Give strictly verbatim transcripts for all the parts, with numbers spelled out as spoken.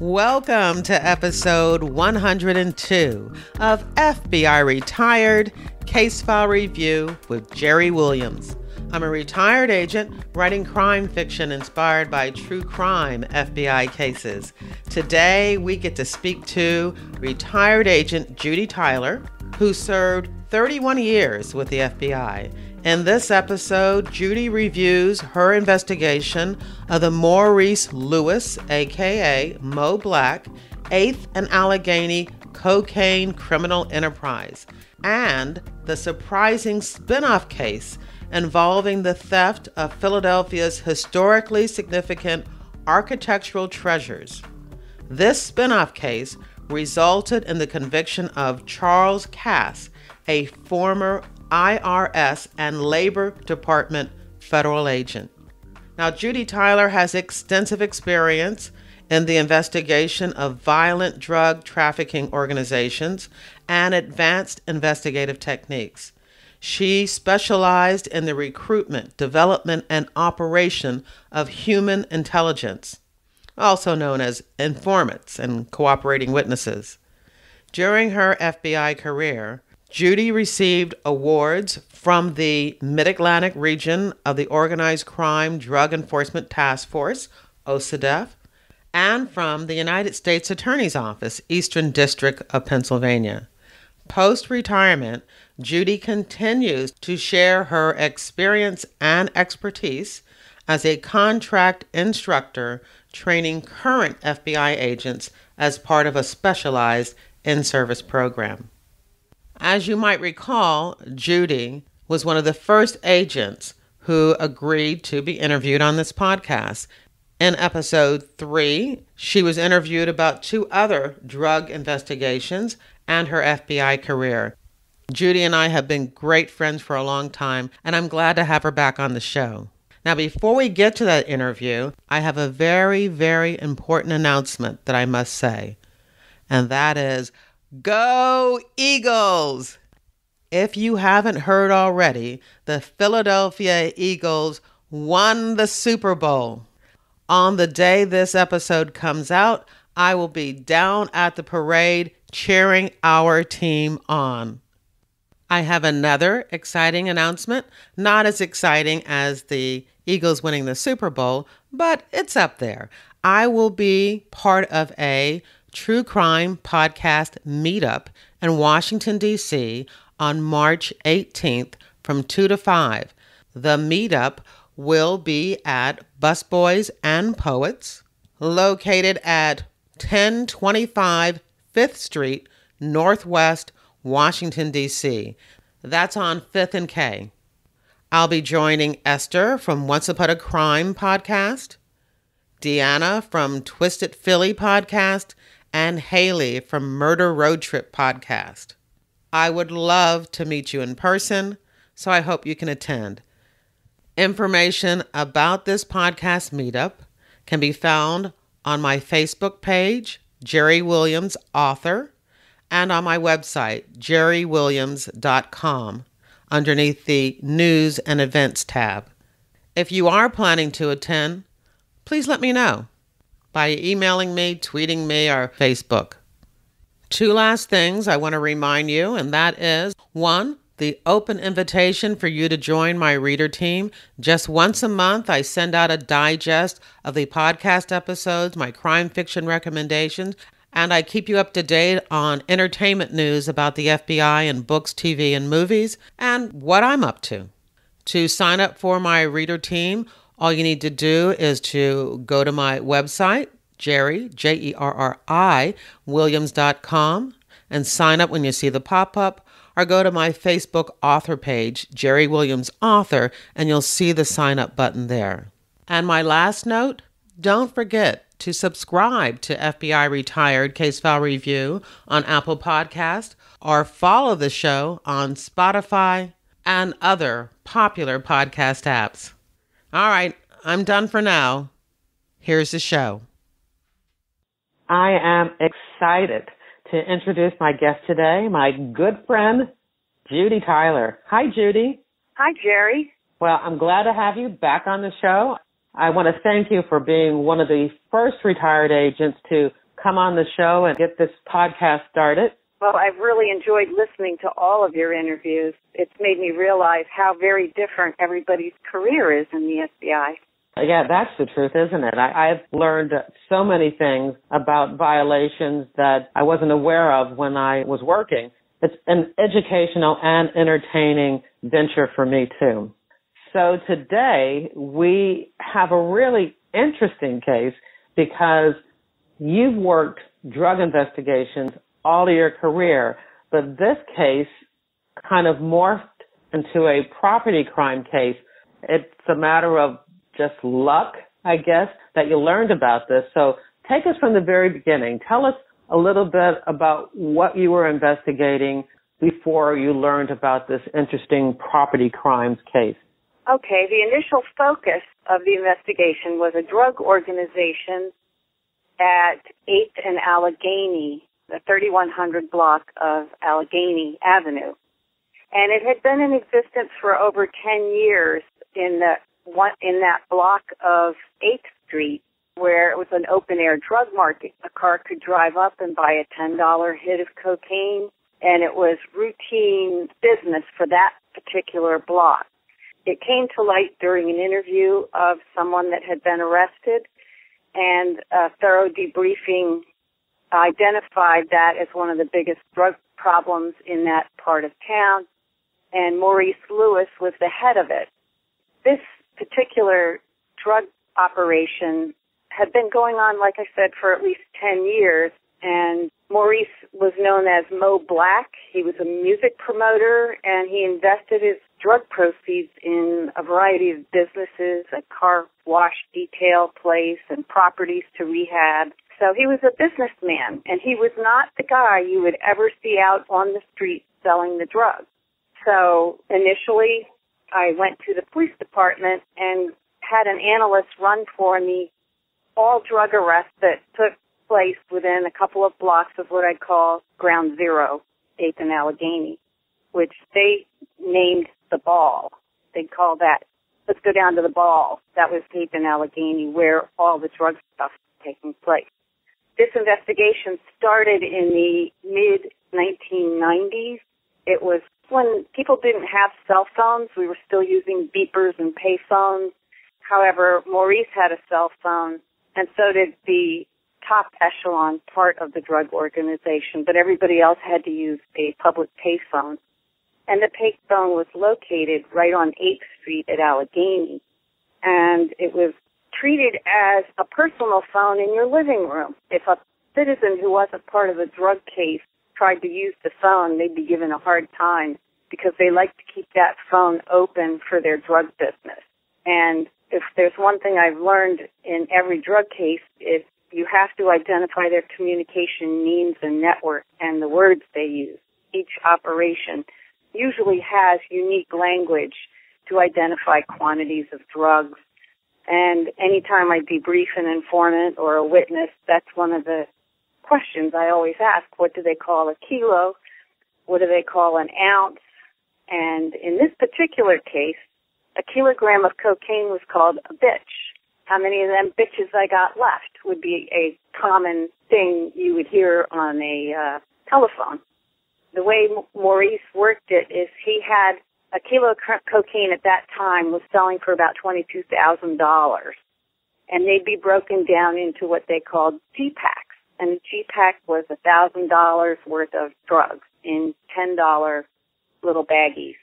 Welcome to episode one hundred two of F B I Retired Case File Review with Jerri Williams. I'm a retired agent writing crime fiction inspired by true crime F B I cases. Today, we get to speak to retired agent Judy Tyler, who served thirty-one years with the F B I. In this episode, Judy reviews her investigation of the Maurice Lewis, aka Mo Black, eighth and Allegheny cocaine criminal enterprise, and the surprising spin-off case involving the theft of Philadelphia's historically significant architectural treasures. This spin-off case resulted in the conviction of Charles Kass, a former I R S and Labor Department federal agent. Now, Judy Tyler has extensive experience in the investigation of violent drug trafficking organizations and advanced investigative techniques. She specialized in the recruitment, development, and operation of human intelligence, also known as informants and cooperating witnesses. During her F B I career, Judy received awards from the Mid-Atlantic region of the Organized Crime Drug Enforcement Task Force, O C D E T F, and from the United States Attorney's Office, Eastern District of Pennsylvania. Post-retirement, Judy continues to share her experience and expertise as a contract instructor training current F B I agents as part of a specialized in-service program. As you might recall, Judy was one of the first agents who agreed to be interviewed on this podcast. In episode three, she was interviewed about two other drug investigations and her F B I career. Judy and I have been great friends for a long time, and I'm glad to have her back on the show. Now, before we get to that interview, I have a very, very important announcement that I must say, and that is, go Eagles! If you haven't heard already, the Philadelphia Eagles won the Super Bowl. On the day this episode comes out, I will be down at the parade cheering our team on. I have another exciting announcement, not as exciting as the Eagles winning the Super Bowl, but it's up there. I will be part of a true crime podcast meetup in Washington, D C on March eighteenth from two to five. The meetup will be at Busboys and Poets, located at ten twenty-five fifth Street, Northwest, Washington, D C. That's on fifth and K. I'll be joining Esther from Once Upon a Crime podcast, Deanna from Twisted Philly podcast, and Haley from Murder Road Trip podcast. I would love to meet you in person, so I hope you can attend. Information about this podcast meetup can be found on my Facebook page, Jerri Williams Author, and on my website, jerri williams dot com, underneath the News and Events tab. If you are planning to attend, please let me know by emailing me, tweeting me, or Facebook. Two last things I want to remind you, and that is, one, the open invitation for you to join my reader team. Just once a month, I send out a digest of the podcast episodes, my crime fiction recommendations, and I keep you up to date on entertainment news about the F B I and books, T V, and movies, and what I'm up to. To sign up for my reader team, all you need to do is to go to my website, Jerri, J E R R I, Williams dot com, and sign up when you see the pop-up, or go to my Facebook author page, Jerri Williams Author, and you'll see the sign-up button there. And my last note, don't forget to subscribe to F B I Retired Case File Review on Apple Podcast, or follow the show on Spotify and other popular podcast apps. All right, I'm done for now. Here's the show. I am excited to introduce my guest today, my good friend, Judy Tyler. Hi, Judy. Hi, Jerri. Well, I'm glad to have you back on the show. I want to thank you for being one of the first retired agents to come on the show and get this podcast started. Well, I've really enjoyed listening to all of your interviews. It's made me realize how very different everybody's career is in the F B I. Yeah, that's the truth, isn't it? I, I've learned so many things about violations that I wasn't aware of when I was working. It's an educational and entertaining venture for me, too. So today we have a really interesting case because you've worked drug investigations all of your career, but this case kind of morphed into a property crime case. It's a matter of just luck, I guess, that you learned about this. So take us from the very beginning. Tell us a little bit about what you were investigating before you learned about this interesting property crimes case. Okay, the initial focus of the investigation was a drug organization at eighth and Allegheny, the thirty-one hundred block of Allegheny Avenue. And it had been in existence for over ten years in the one in that block of eighth street, where it was an open-air drug market. A car could drive up and buy a ten dollar hit of cocaine, and it was routine business for that particular block. It came to light during an interview of someone that had been arrested, and a thorough debriefing identified that as one of the biggest drug problems in that part of town, and Maurice Lewis was the head of it. This particular drug operation had been going on, like I said, for at least ten years, and Maurice was known as Mo Black. He was a music promoter, and he invested his drug proceeds in a variety of businesses, a car wash detail place, and properties to rehab. So he was a businessman, and he was not the guy you would ever see out on the street selling the drugs. So initially, I went to the police department and had an analyst run for me all drug arrests that took place within a couple of blocks of what I call Ground Zero, eighth and Allegheny, which they named the ball. They call that, let's go down to the ball. That was eighth and Allegheny, where all the drug stuff was taking place. This investigation started in the mid nineteen nineties. It was when people didn't have cell phones. We were still using beepers and pay phones. However, Maurice had a cell phone, and so did the top echelon part of the drug organization, but everybody else had to use a public pay phone. And the pay phone was located right on eighth street at Allegheny, and it was treated as a personal phone in your living room. If a citizen who wasn't part of a drug case tried to use the phone, they'd be given a hard time because they like to keep that phone open for their drug business. And if there's one thing I've learned in every drug case, is you have to identify their communication means and network and the words they use. Each operation usually has unique language to identify quantities of drugs. And anytime I debrief an informant or a witness, that's one of the questions I always ask. What do they call a kilo? What do they call an ounce? And in this particular case, a kilogram of cocaine was called a bitch. How many of them bitches I got left would be a common thing you would hear on a uh, telephone. The way Maurice worked it is he had a kilo of cocaine at that time was selling for about twenty-two thousand dollars, and they'd be broken down into what they called G-packs, and a G-pack was one thousand dollars worth of drugs in ten dollar little baggies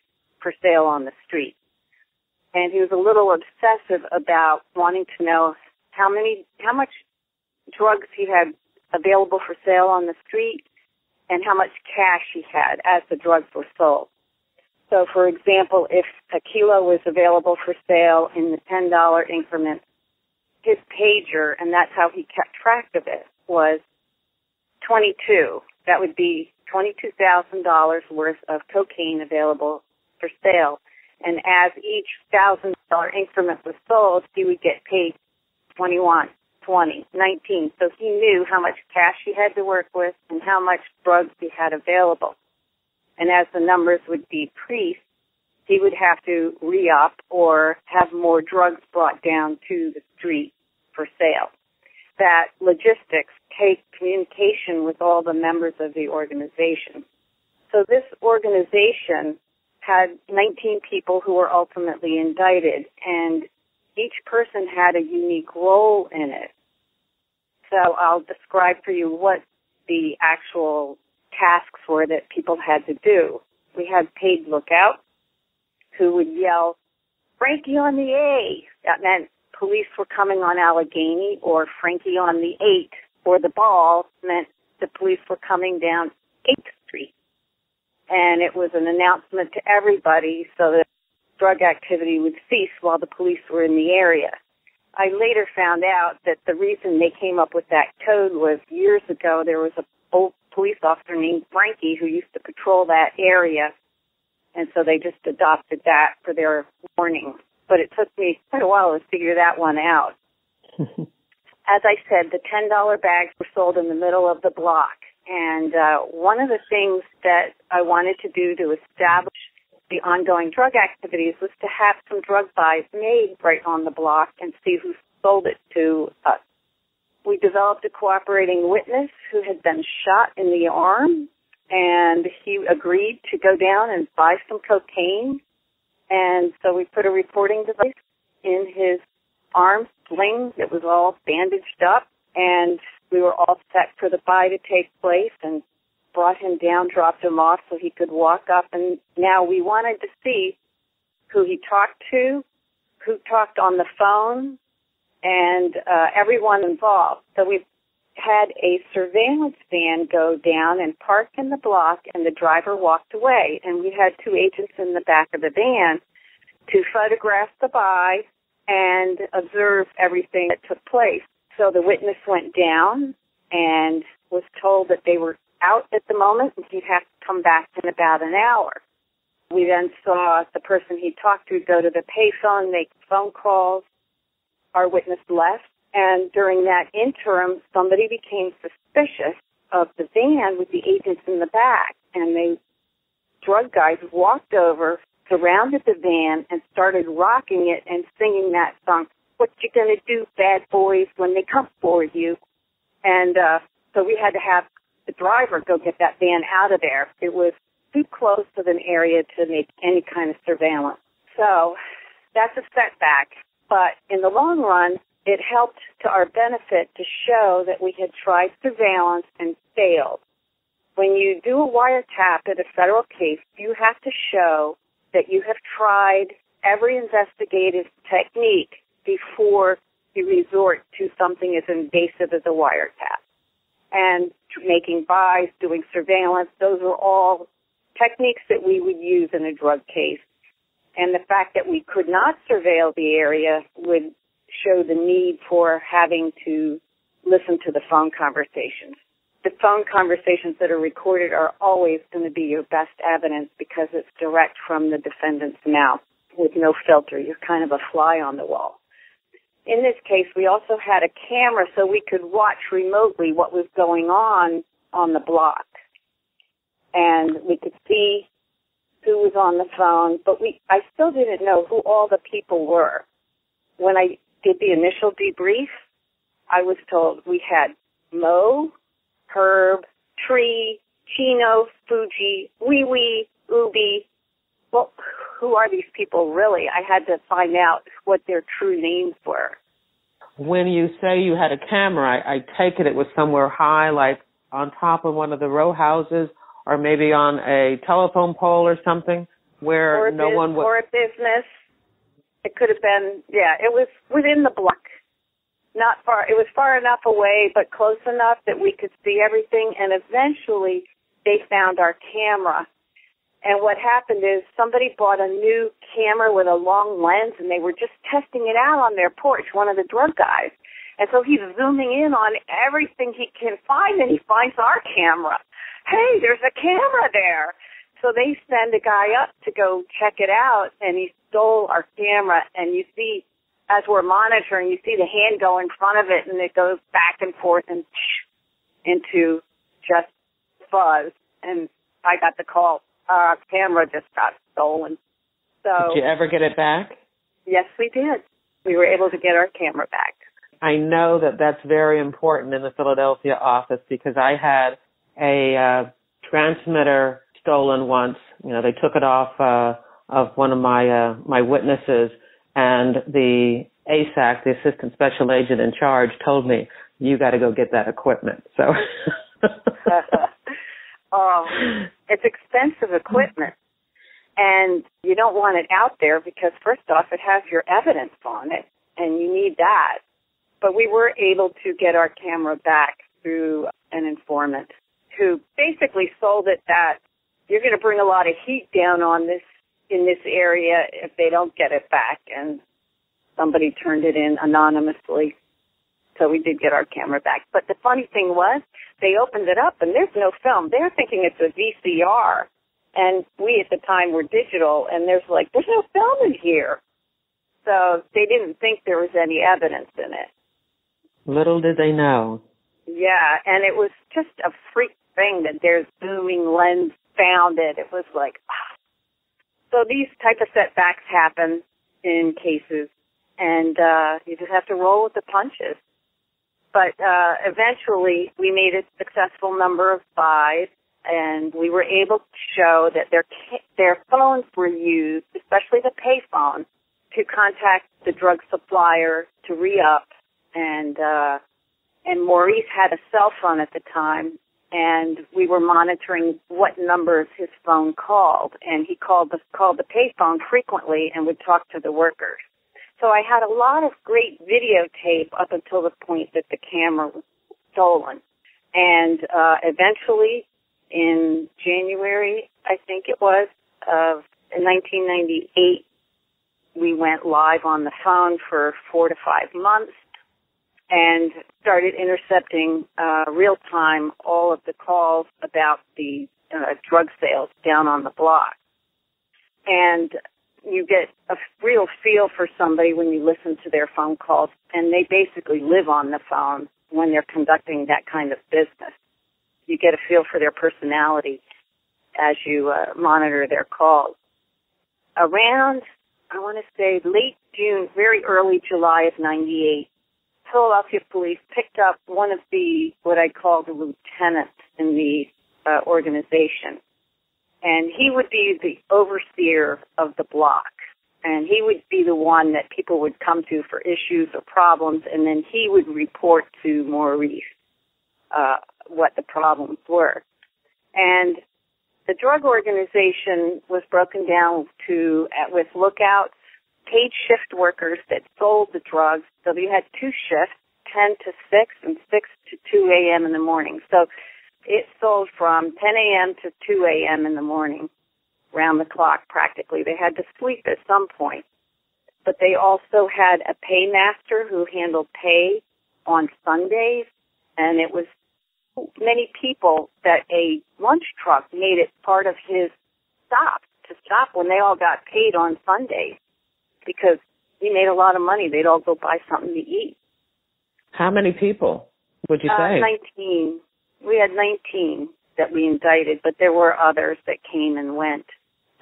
for sale on the street. And he was a little obsessive about wanting to know how many, how much drugs he had available for sale on the street and how much cash he had as the drugs were sold. So, for example, if a kilo was available for sale in the ten dollar increment, his pager, and that's how he kept track of it, was twenty-two. That would be twenty-two thousand dollars worth of cocaine available for sale. And as each one thousand dollar increment was sold, he would get paid twenty-one, twenty, nineteen. So he knew how much cash he had to work with and how much drugs he had available. And as the numbers would decrease, he would have to re-up or have more drugs brought down to the street for sale. that logistics take communication with all the members of the organization. So this organization had nineteen people who were ultimately indicted, and each person had a unique role in it. So I'll describe for you what the actual tasks were that people had to do. We had paid lookouts who would yell, "Frankie on the A." That meant police were coming on Allegheny, or "Frankie on the eight," or the ball meant the police were coming down eighth street. And it was an announcement to everybody so that drug activity would cease while the police were in the area. I later found out that the reason they came up with that code was years ago there was a old police officer named Frankie who used to patrol that area, and so they just adopted that for their warning. But it took me quite a while to figure that one out. As I said, the ten dollar bags were sold in the middle of the block, and uh, one of the things that I wanted to do to establish the ongoing drug activities was to have some drug buys made right on the block and see who sold it to us. We developed a cooperating witness who had been shot in the arm, and he agreed to go down and buy some cocaine. And so we put a reporting device in his arm sling that was all bandaged up, and we were all set for the buy to take place, and brought him down, dropped him off so he could walk up. And now we wanted to see who he talked to, who talked on the phone, and uh, everyone involved. So we had a surveillance van go down and park in the block, and the driver walked away. And we had two agents in the back of the van to photograph the buy and observe everything that took place. So the witness went down and was told that they were out at the moment and he'd have to come back in about an hour. We then saw the person he talked to go to the payphone, make phone calls. Our witness left, and during that interim, somebody became suspicious of the van with the agents in the back, and the drug guys walked over, surrounded the van, and started rocking it and singing that song, "What You Gonna Do, Bad Boys, When They Come For You." And uh, so we had to have the driver go get that van out of there. It was too close of an area to make any kind of surveillance. So that's a setback. But in the long run, it helped to our benefit to show that we had tried surveillance and failed. When you do a wiretap at a federal case, you have to show that you have tried every investigative technique before you resort to something as invasive as a wiretap. And making buys, doing surveillance, those are all techniques that we would use in a drug case. And the fact that we could not surveil the area would show the need for having to listen to the phone conversations. The phone conversations that are recorded are always going to be your best evidence because it's direct from the defendant's mouth with no filter. You're kind of a fly on the wall. In this case, we also had a camera so we could watch remotely what was going on on the block. And we could see who was on the phone, but we I still didn't know who all the people were. When I did the initial debrief, I was told we had Mo, Herb, Tree, Chino, Fuji, Wee Wee, Ubi. Well, who are these people really? I had to find out what their true names were. When you say you had a camera, I, I take it it was somewhere high, like on top of one of the row houses, or maybe on a telephone pole or something, where or no biz- one would... Or a business. It could have been, yeah, it was within the block. Not far. It was far enough away, but close enough that we could see everything, and eventually they found our camera. And what happened is somebody bought a new camera with a long lens, and they were just testing it out on their porch, one of the drug guys. And so he's zooming in on everything he can find, and he finds our camera. Hey, there's a camera there. So they send a guy up to go check it out, and he stole our camera. And you see, as we're monitoring, you see the hand go in front of it, and it goes back and forth and into just fuzz. And I got the call. Our camera just got stolen. So, did you ever get it back? Yes, we did. We were able to get our camera back. I know that that's very important in the Philadelphia office because I had a uh, transmitter stolen once. You know, they took it off uh, of one of my uh, my witnesses, and the A S A C, the assistant special agent in charge, told me, "You got to go get that equipment." So, um, it's expensive equipment. And you don't want it out there because, first off, it has your evidence on it, and you need that. But we were able to get our camera back through an informant who basically sold it that you're going to bring a lot of heat down on this in this area if they don't get it back. And somebody turned it in anonymously. So we did get our camera back. But the funny thing was they opened it up, and there's no film. They're thinking it's a V C R. And we, at the time, were digital, and there's like, there's no film in here. So they didn't think there was any evidence in it. Little did they know. Yeah, and it was just a freak thing that their zooming lens found it. It was like, ah. So these type of setbacks happen in cases, and uh, you just have to roll with the punches. But uh, eventually, we made a successful number of five. And we were able to show that their their phones were used, especially the pay phone, to contact the drug supplier to re-up. And, uh, and Maurice had a cell phone at the time, and we were monitoring what numbers his phone called. And he called the, called the pay phone frequently and would talk to the workers. So I had a lot of great videotape up until the point that the camera was stolen. And uh, eventually... in January, I think it was, of nineteen ninety-eight, we went live on the phone for four to five months and started intercepting uh, real-time all of the calls about the uh, drug sales down on the block. And you get a real feel for somebody when you listen to their phone calls, and they basically live on the phone when they're conducting that kind of business. You get a feel for their personality as you uh, monitor their calls. Around, I want to say, late June, very early July of ninety-eight, Philadelphia police picked up one of the, what I call the lieutenants in the uh, organization. And he would be the overseer of the block. And he would be the one that people would come to for issues or problems, and then he would report to Maurice Uh, what the problems were. And the drug organization was broken down to uh, with lookouts, paid shift workers that sold the drugs. So you had two shifts, ten to six and six to two a.m. in the morning. So it sold from ten a.m. to two a.m. in the morning, round the clock practically. They had to sleep at some point. But they also had a paymaster who handled pay on Sundays, and it was many people that a lunch truck made it part of his stop, to stop when they all got paid on Sundays because he made a lot of money. They'd all go buy something to eat. How many people would you uh, say? nineteen. We had nineteen that we indicted, but there were others that came and went.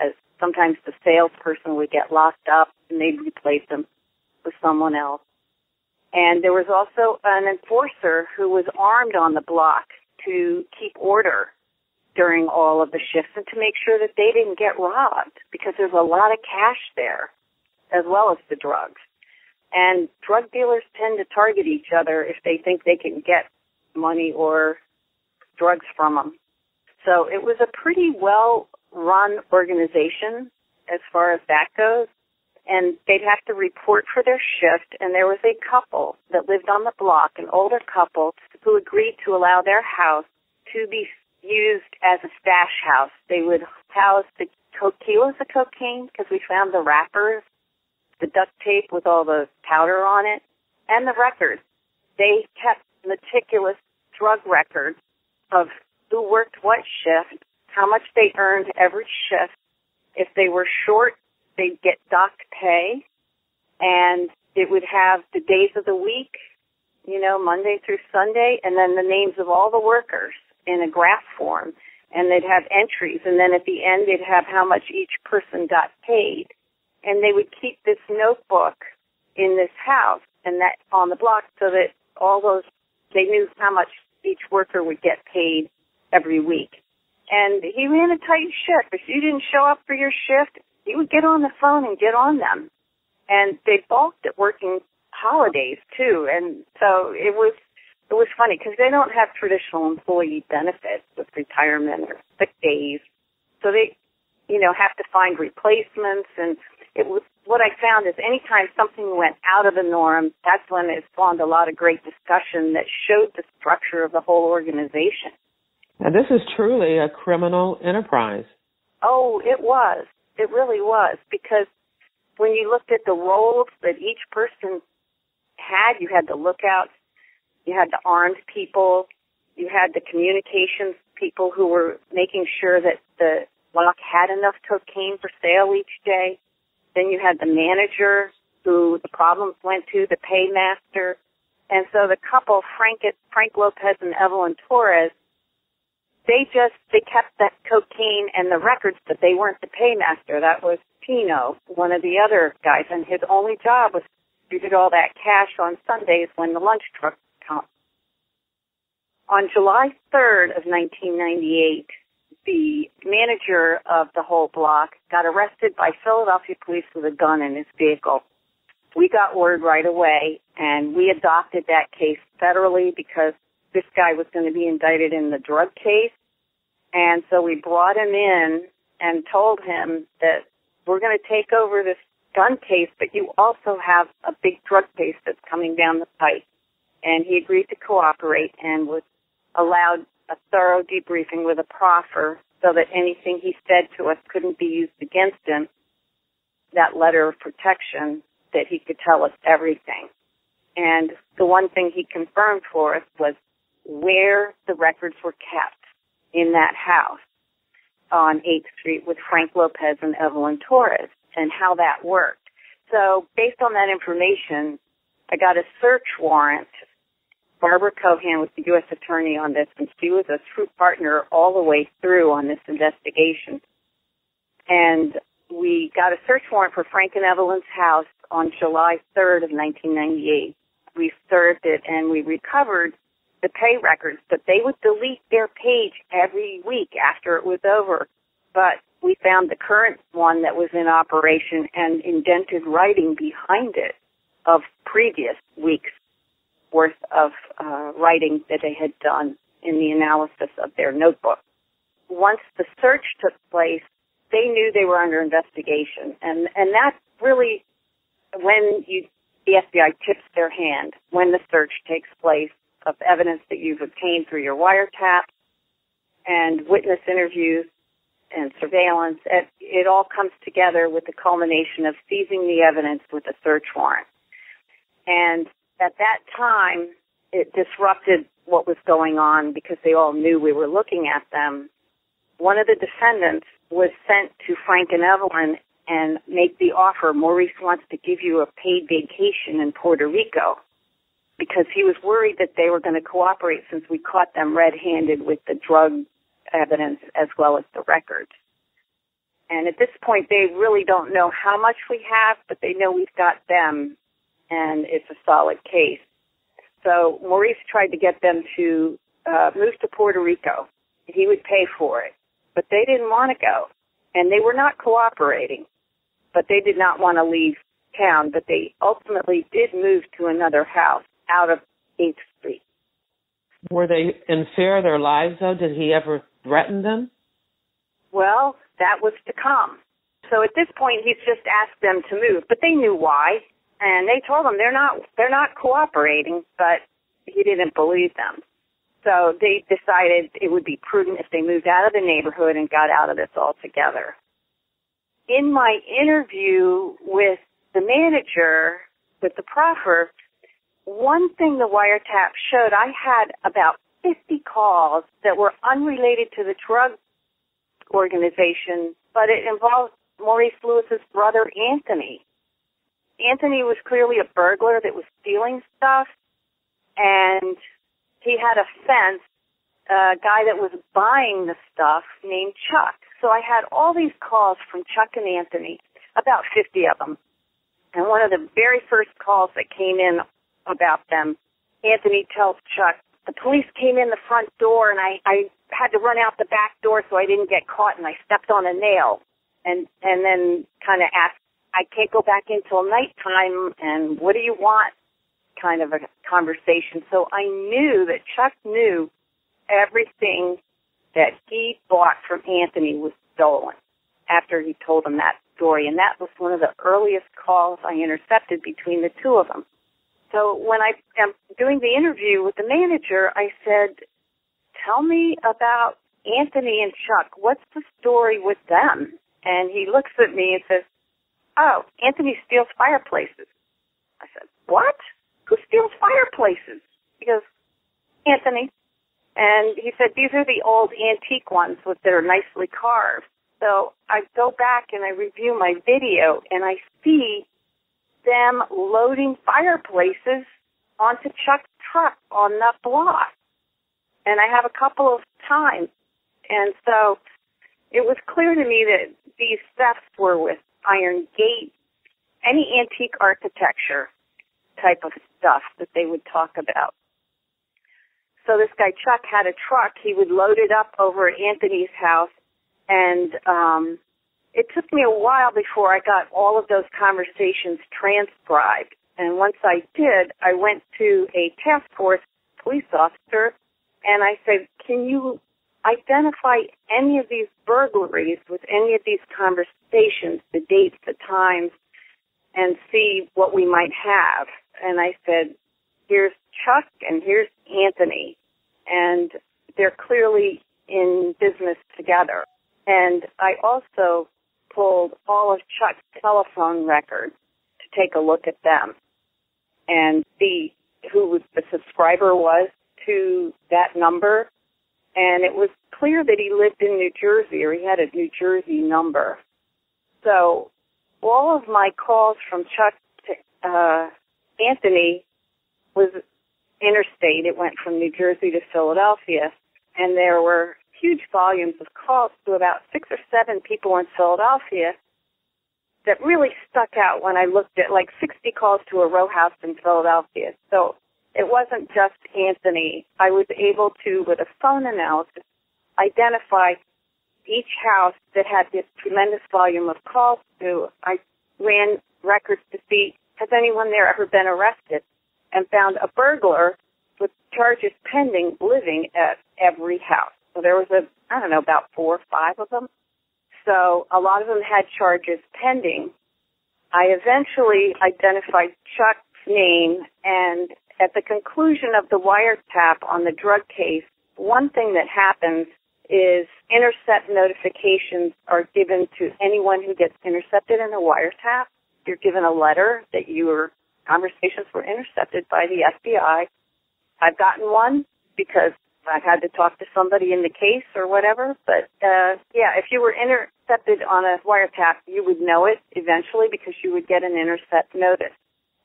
As sometimes the salesperson would get locked up and they'd replace them with someone else. And there was also an enforcer who was armed on the block to keep order during all of the shifts and to make sure that they didn't get robbed because there's a lot of cash there as well as the drugs. And drug dealers tend to target each other if they think they can get money or drugs from them. So it was a pretty well-run organization as far as that goes. And they'd have to report for their shift, and there was a couple that lived on the block, an older couple, who agreed to allow their house to be used as a stash house. They would house the kilos of cocaine, because we found the wrappers, the duct tape with all the powder on it, and the records. They kept meticulous drug records of who worked what shift, how much they earned every shift. If they were short, they'd get docked pay, and it would have the days of the week, you know, Monday through Sunday, and then the names of all the workers in a graph form, and they'd have entries, and then at the end they'd have how much each person got paid. And they would keep this notebook in this house and that on the block, so that all those, they knew how much each worker would get paid every week. And he ran a tight shift. If you didn't show up for your shift, he would get on the phone and get on them. And they balked at working holidays, too. And so it was it was funny, because they don't have traditional employee benefits with retirement or sick days. So they, you know, have to find replacements. And it was what I found is anytime something went out of the norm, that's when it spawned a lot of great discussion that showed the structure of the whole organization. Now, this is truly a criminal enterprise. Oh, it was. It really was, because when you looked at the roles that each person had, you had the lookouts, you had the armed people, you had the communications people who were making sure that the block had enough cocaine for sale each day. Then you had the manager who the problems went to, the paymaster. And so the couple, Frank, Frank Lopez and Evelyn Torres, they just, they kept that cocaine and the records, but they weren't the paymaster. That was Pino, one of the other guys, and his only job was to get all that cash on Sundays when the lunch truck comes. On July third of nineteen ninety-eight, the manager of the whole block got arrested by Philadelphia police with a gun in his vehicle. We got word right away, and we adopted that case federally because this guy was going to be indicted in the drug case, and so we brought him in and told him that we're going to take over this gun case, but you also have a big drug case that's coming down the pike. And he agreed to cooperate and was allowed a thorough debriefing with a proffer so that anything he said to us couldn't be used against him, that letter of protection that he could tell us everything. And the one thing he confirmed for us was where the records were kept in that house on eighth street with Frank Lopez and Evelyn Torres, and how that worked. So based on that information, I got a search warrant. Barbara Cohan was the U S attorney on this, and she was a true partner all the way through on this investigation. And we got a search warrant for Frank and Evelyn's house on July third of nineteen ninety-eight. We served it, and we recovered the pay records, but they would delete their page every week after it was over. But we found the current one that was in operation and indented writing behind it of previous weeks' worth of uh, writing that they had done in the analysis of their notebook. Once the search took place, they knew they were under investigation, and, and that's really when you, the F B I tips their hand, when the search takes place, of evidence that you've obtained through your wiretap and witness interviews and surveillance. It, it all comes together with the culmination of seizing the evidence with a search warrant. And at that time, it disrupted what was going on because they all knew we were looking at them. One of the defendants was sent to Frank and Evelyn and make the offer, Maurice wants to give you a paid vacation in Puerto Rico, because he was worried that they were going to cooperate since we caught them red-handed with the drug evidence as well as the records. And at this point, they really don't know how much we have, but they know we've got them, and it's a solid case. So Maurice tried to get them to uh, move to Puerto Rico. He would pay for it, but they didn't want to go, and they were not cooperating, but they did not want to leave town, but they ultimately did move to another house out of eighth street. Were they in fear of their lives, though? Did he ever threaten them? Well, that was to come. So at this point, he's just asked them to move, but they knew why, and they told him they're not they're not cooperating, but he didn't believe them. So they decided it would be prudent if they moved out of the neighborhood and got out of this altogether. In my interview with the manager, with the proffer, one thing the wiretap showed, I had about fifty calls that were unrelated to the drug organization, but it involved Maurice Lewis's brother, Anthony. Anthony was clearly a burglar that was stealing stuff, and he had a fence, a guy that was buying the stuff named Chuck. So I had all these calls from Chuck and Anthony, about fifty of them. And one of the very first calls that came in about them. Anthony tells Chuck, the police came in the front door, and I, I had to run out the back door so I didn't get caught, and I stepped on a nail. And, and then kind of asked, I can't go back in till nighttime, and what do you want? Kind of a conversation. So I knew that Chuck knew everything that he bought from Anthony was stolen after he told him that story. And that was one of the earliest calls I intercepted between the two of them. So when I am doing the interview with the manager, I said, tell me about Anthony and Chuck. What's the story with them? And he looks at me and says, oh, Anthony steals fireplaces. I said, what? Who steals fireplaces? He goes, Anthony. And he said, these are the old antique ones with, that are nicely carved. So I go back and I review my video, and I see them loading fireplaces onto Chuck's truck on that block. And I have a couple of times. And so it was clear to me that these thefts were with iron gates, any antique architecture type of stuff that they would talk about. So this guy Chuck had a truck. He would load it up over at Anthony's house, and um, it took me a while before I got all of those conversations transcribed. And once I did, I went to a task force police officer, and I said, can you identify any of these burglaries with any of these conversations, the dates, the times, and see what we might have? And I said, here's Chuck and here's Anthony, and they're clearly in business together. And I also pulled all of Chuck's telephone records to take a look at them and see who the subscriber was to that number. And it was clear that he lived in New Jersey, or he had a New Jersey number. So all of my calls from Chuck to uh, Anthony was interstate. It went from New Jersey to Philadelphia, and there were huge volumes of calls to about six or seven people in Philadelphia that really stuck out when I looked at, like, sixty calls to a row house in Philadelphia. So it wasn't just Anthony. I was able to, with a phone analysis, identify each house that had this tremendous volume of calls to. I ran records to see, has anyone there ever been arrested? And found a burglar with charges pending living at every house. So there was a, I don't know, about four or five of them. So a lot of them had charges pending. I eventually identified Chuck's name, and at the conclusion of the wiretap on the drug case, one thing that happens is intercept notifications are given to anyone who gets intercepted in a wiretap. You're given a letter that your conversations were intercepted by the F B I. I've gotten one because I've had to talk to somebody in the case or whatever. But, uh, yeah, if you were intercepted on a wiretap, you would know it eventually because you would get an intercept notice.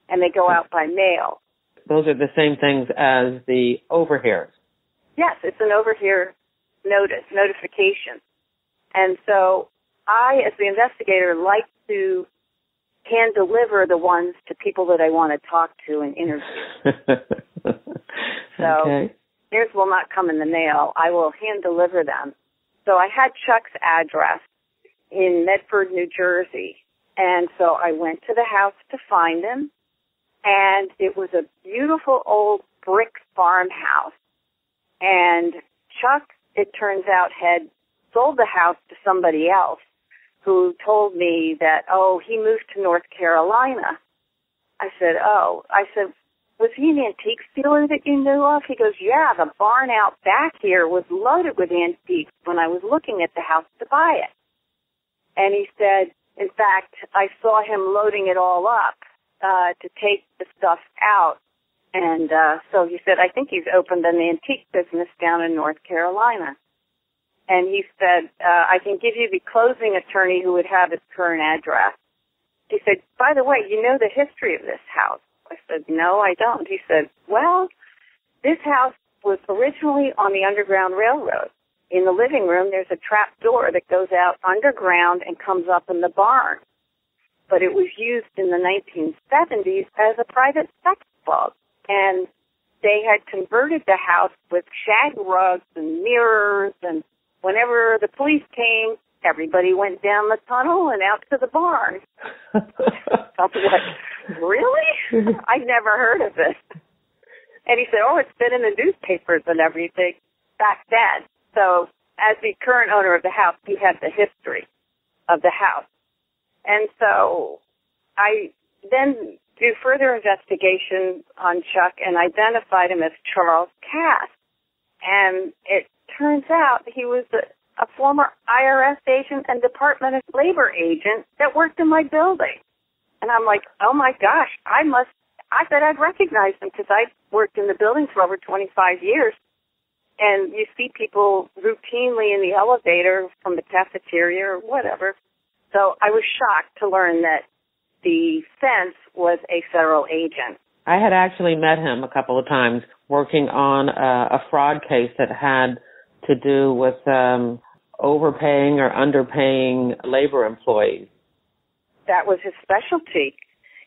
And they go out by mail. Those are the same things as the overhears. Yes, it's an overhear notice, notification. And so I, as the investigator, like to can deliver the ones to people that I want to talk to and interview. So okay. Theirs will not come in the mail. I will hand deliver them. So I had Chuck's address in Medford, New Jersey. And so I went to the house to find him. And it was a beautiful old brick farmhouse. And Chuck, it turns out, had sold the house to somebody else, who told me that, oh, he moved to North Carolina. I said, oh. I said, was he an antique dealer that you knew of? He goes, yeah, the barn out back here was loaded with antiques when I was looking at the house to buy it. And he said, in fact, I saw him loading it all up uh, to take the stuff out. And uh, so he said, I think he's opened an antique business down in North Carolina. And he said, uh, I can give you the closing attorney who would have his current address. He said, by the way, you know the history of this house? I said, no, I don't. He said, well, this house was originally on the Underground Railroad. In the living room, there's a trap door that goes out underground and comes up in the barn. But it was used in the nineteen seventies as a private sex club. and they had converted the house with shag rugs and mirrors, and whenever the police came, everybody went down the tunnel and out to the barn. I was like, really? I've never heard of this. And he said, oh, it's been in the newspapers and everything back then. So as the current owner of the house, he had the history of the house. And so I then do further investigation on Chuck and identified him as Charles Kass. And it turns out he was a, a former I R S agent and Department of Labor agent that worked in my building. And I'm like, oh, my gosh, I must, I bet I'd recognize him because I worked in the building for over twenty-five years. And you see people routinely in the elevator from the cafeteria or whatever. So I was shocked to learn that the fence was a federal agent. I had actually met him a couple of times working on a, a fraud case that had to do with um, overpaying or underpaying labor employees. That was his specialty.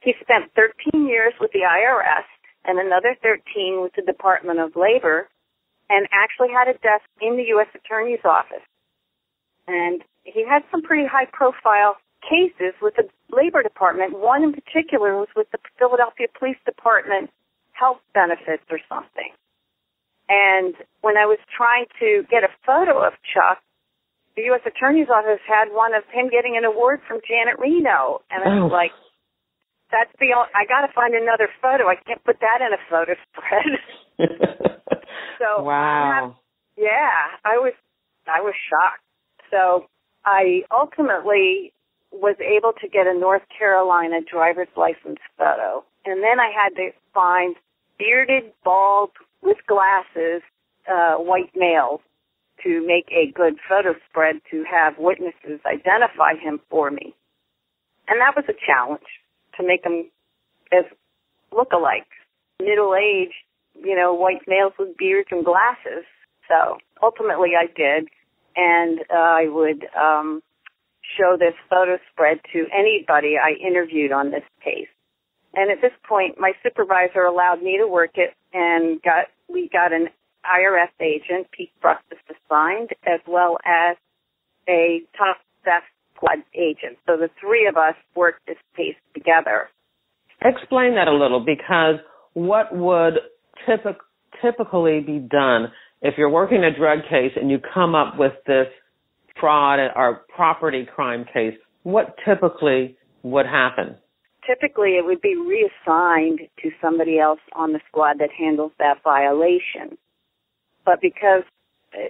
He spent thirteen years with the I R S and another thirteen with the Department of Labor, and actually had a desk in the U S Attorney's Office. And he had some pretty high-profile cases with the Labor Department. One in particular was with the Philadelphia Police Department health benefits or something. And when I was trying to get a photo of Chuck, the U S Attorney's Office had one of him getting an award from Janet Reno. And I was oh. like, that's the only, I got to find another photo. I can't put that in a photo spread. So wow. Yeah, I was I was shocked. So I ultimately was able to get a North Carolina driver's license photo. And then I had to find bearded, bald, with glasses, uh, white males to make a good photo spread to have witnesses identify him for me. And that was a challenge to make them as look-alike, middle-aged, you know, white males with beards and glasses. So ultimately I did, and uh, I would um, show this photo spread to anybody I interviewed on this case. And at this point, my supervisor allowed me to work it, and got we got an I R S agent, Pete Brustis, assigned, as well as a top theft squad agent. So the three of us worked this case together. Explain that a little, because what would Typic- typically be done if you're working a drug case and you come up with this fraud or property crime case? What typically would happen? Typically, it would be reassigned to somebody else on the squad that handles that violation. But because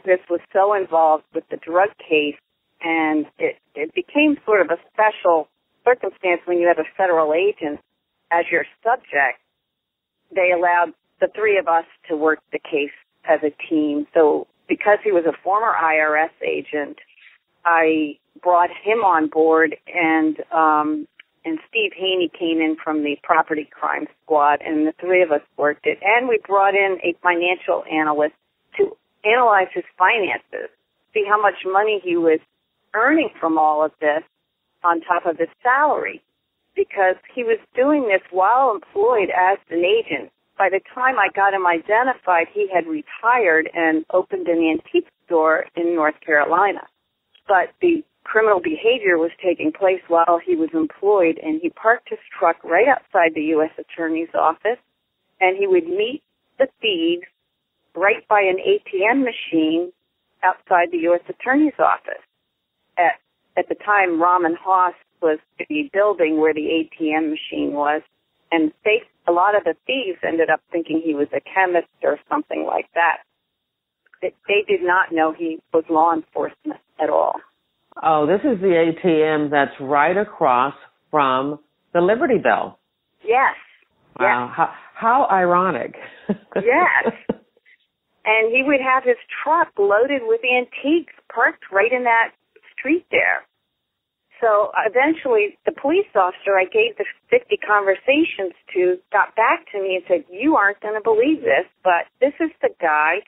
this was so involved with the drug case, and it, it became sort of a special circumstance when you have a federal agent as your subject, they allowed the three of us to work the case as a team. So because he was a former I R S agent, I brought him on board, and um, and Steve Haney came in from the property crime squad, and the three of us worked it. And we brought in a financial analyst to analyze his finances, see how much money he was earning from all of this on top of his salary, because he was doing this while employed as an agent. By the time I got him identified, he had retired and opened an antique store in North Carolina. But the criminal behavior was taking place while he was employed, and he parked his truck right outside the U S Attorney's Office, and he would meet the thieves right by an A T M machine outside the U S Attorney's Office. At, at the time, Rahman Haas was the building where the A T M machine was, and they A lot of the thieves ended up thinking he was a chemist or something like that. They did not know he was law enforcement at all. Oh, this is the A T M that's right across from the Liberty Bell. Yes. Wow. Yes. How, how ironic. Yes. And he would have his truck loaded with antiques parked right in that street there. So eventually the police officer I gave the fifty conversations to got back to me and said, you aren't going to believe this, but this is the guy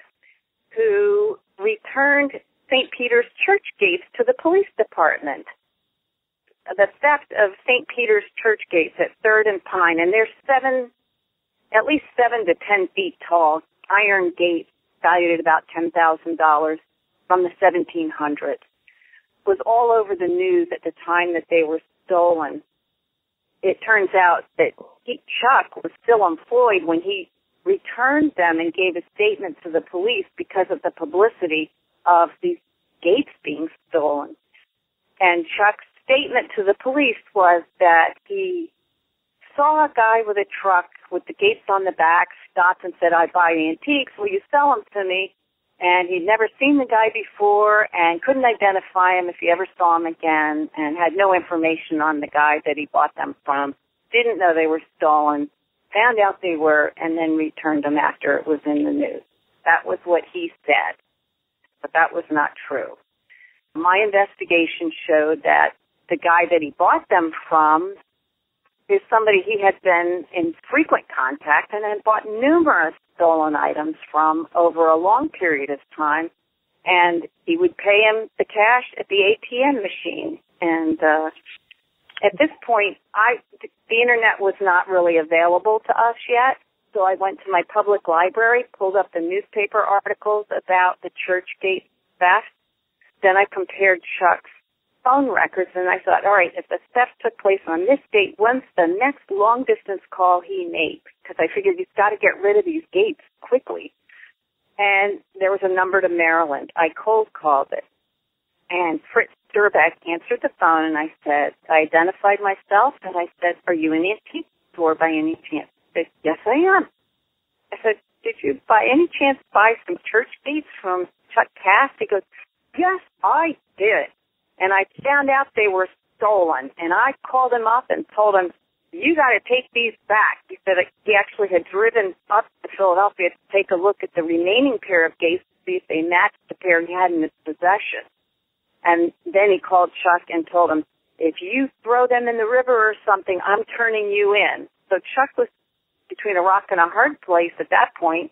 who returned Saint Peter's Church gates to the police department. The theft of Saint Peter's Church gates at third and Pine, and there's seven at least seven to ten feet tall, iron gate valued at about ten thousand dollars from the seventeen hundreds. Was all over the news at the time that they were stolen. It turns out that he, Chuck was still employed when he returned them and gave a statement to the police because of the publicity of these gates being stolen. And Chuck's statement to the police was that he saw a guy with a truck with the gates on the back, stopped and said, "I buy antiques, will you sell them to me?" And he'd never seen the guy before and couldn't identify him if he ever saw him again, and had no information on the guy that he bought them from, didn't know they were stolen, found out they were, and then returned them after it was in the news. That was what he said, but that was not true. My investigation showed that the guy that he bought them from is somebody he had been in frequent contact and had bought numerous stolen items from over a long period of time, and he would pay him the cash at the A T M machine. And uh, at this point, I, the internet was not really available to us yet, so I went to my public library, pulled up the newspaper articles about the Churchgate theft. Then I compared Chuck's phone records, and I thought, all right, if the theft took place on this date, when's the next long-distance call he makes? Because I figured he's got to get rid of these gates quickly. And there was a number to Maryland. I cold-called it. And Fritz Durbeck answered the phone, and I said, I identified myself, and I said, "Are you in the antique store by any chance?" He said, "Yes, I am." I said, "Did you by any chance buy some church gates from Chuck Kass?" He goes, "Yes, I did. And I found out they were stolen. And I called him up and told him, you got to take these back." He said he actually had driven up to Philadelphia to take a look at the remaining pair of gates to see if they matched the pair he had in his possession. And then he called Chuck and told him, "If you throw them in the river or something, I'm turning you in." So Chuck was between a rock and a hard place at that point,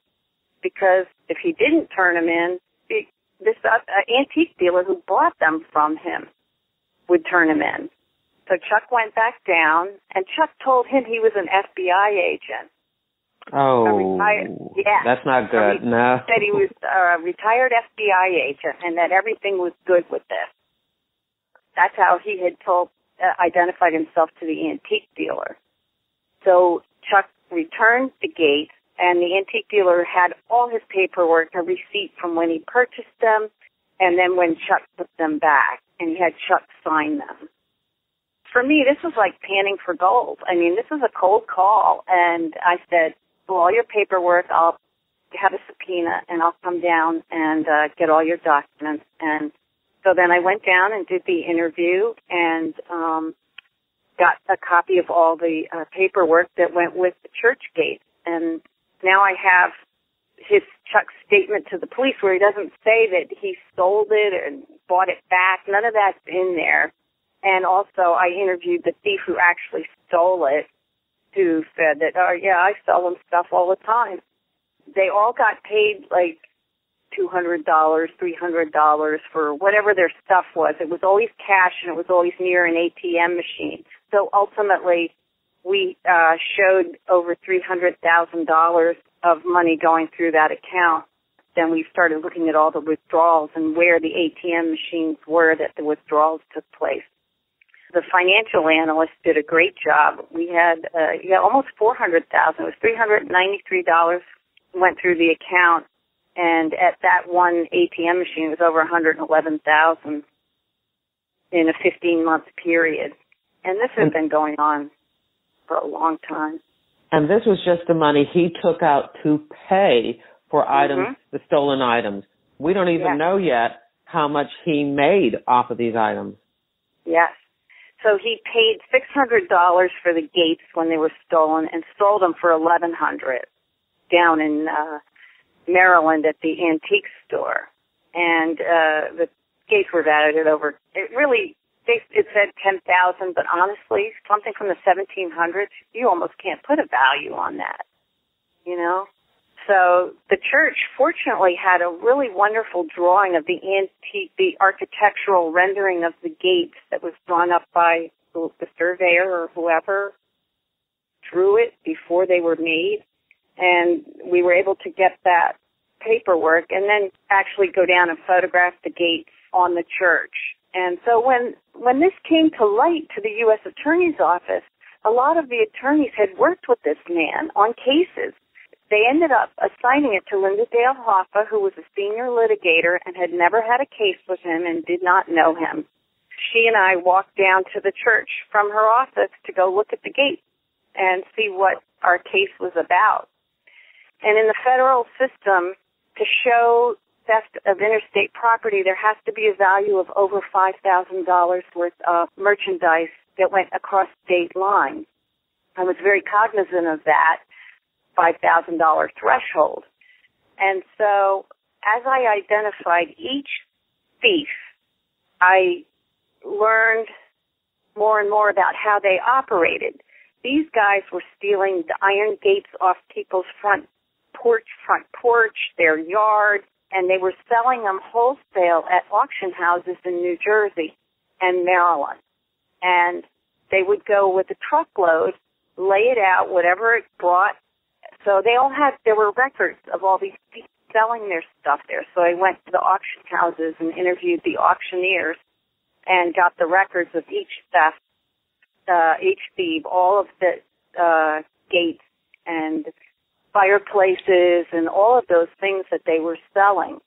because if he didn't turn them in, he, this uh, antique dealer who bought them from him would turn him in. So Chuck went back down, and Chuck told him he was an F B I agent. Oh, a retired, yeah, that's not good. He no, said he was a retired F B I agent, and that everything was good with this. That's how he had told, uh, identified himself to the antique dealer. So Chuck returned the gate, and the antique dealer had all his paperwork, a receipt from when he purchased them, and then when Chuck put them back, and he had Chuck sign them. For me, this was like panning for gold. I mean, this was a cold call, and I said, "Well, all your paperwork, I'll have a subpoena, and I'll come down and uh, get all your documents." And so then I went down and did the interview, and um, got a copy of all the uh, paperwork that went with the church gate. And now I have his Chuck's statement to the police where he doesn't say that he sold it and bought it back. None of that's in there. And also I interviewed the thief who actually stole it, who said that, "Oh, yeah, I sell them stuff all the time." They all got paid like two hundred dollars, three hundred dollars for whatever their stuff was. It was always cash, and it was always near an A T M machine. So ultimately, we uh, showed over three hundred thousand dollars of money going through that account. Then we started looking at all the withdrawals and where the A T M machines were that the withdrawals took place. The financial analyst did a great job. We had, uh, yeah, almost four hundred thousand dollars. It was three hundred ninety-three dollars went through the account, and at that one A T M machine, it was over one hundred eleven thousand dollars in a fifteen-month period. And this has been going on for a long time. And this was just the money he took out to pay for items, mm-hmm. the stolen items. We don't even yes. know yet how much he made off of these items. Yes. So he paid six hundred dollars for the gates when they were stolen and sold them for eleven hundred dollars down in uh, Maryland at the antique store. And uh, the gates were valued at over, it really, They, it said ten thousand dollars, but honestly, something from the seventeen hundreds, you almost can't put a value on that, you know? So the church, fortunately, had a really wonderful drawing of the antique, the architectural rendering of the gates that was drawn up by the surveyor or whoever drew it before they were made. and we were able to get that paperwork and then actually go down and photograph the gates on the church. And so when when this came to light to the U S Attorney's Office, a lot of the attorneys had worked with this man on cases. They ended up assigning it to Linda Dale Hoffa, who was a senior litigator and had never had a case with him and did not know him. She and I walked down to the church from her office to go look at the gate and see what our case was about. And in the federal system, to show theft of interstate property, there has to be a value of over five thousand dollars worth of merchandise that went across state lines. I was very cognizant of that five thousand dollars threshold. And so as I identified each thief, I learned more and more about how they operated. These guys were stealing the iron gates off people's front porch, front porch, their yard, and they were selling them wholesale at auction houses in New Jersey and Maryland. And they would go with a truckload, lay it out, whatever it brought. So they all had, there were records of all these people selling their stuff there. So I went to the auction houses and interviewed the auctioneers and got the records of each theft, uh, each thief, all of the uh, gates and fireplaces and all of those things that they were selling,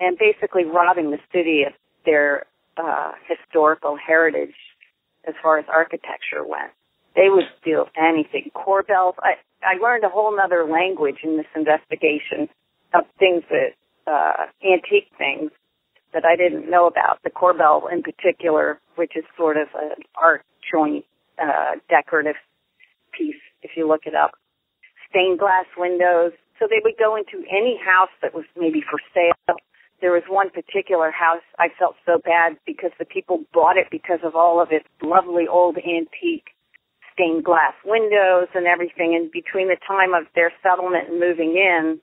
and basically robbing the city of their uh, historical heritage as far as architecture went. They would steal anything. Corbels. I, I learned a whole other language in this investigation of things that, uh, antique things that I didn't know about. The corbel in particular, which is sort of an art joint, uh, decorative piece, if you look it up. Stained glass windows. So they would go into any house that was maybe for sale. There was one particular house I felt so bad because the people bought it because of all of its lovely old antique stained glass windows and everything. And between the time of their settlement and moving in,